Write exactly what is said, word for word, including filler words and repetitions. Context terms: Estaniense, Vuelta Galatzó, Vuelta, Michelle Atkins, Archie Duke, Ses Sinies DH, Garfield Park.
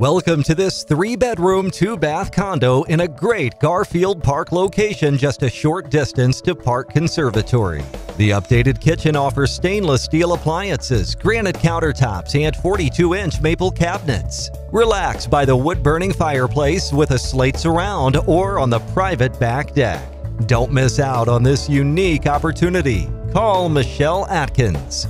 Welcome to this three-bedroom, two-bath condo in a great Garfield Park location just a short distance to Park Conservatory. The updated kitchen offers stainless steel appliances, granite countertops, and forty-two inch maple cabinets. Relax by the wood-burning fireplace with a slate surround or on the private back deck. Don't miss out on this unique opportunity. Call Michelle Atkins.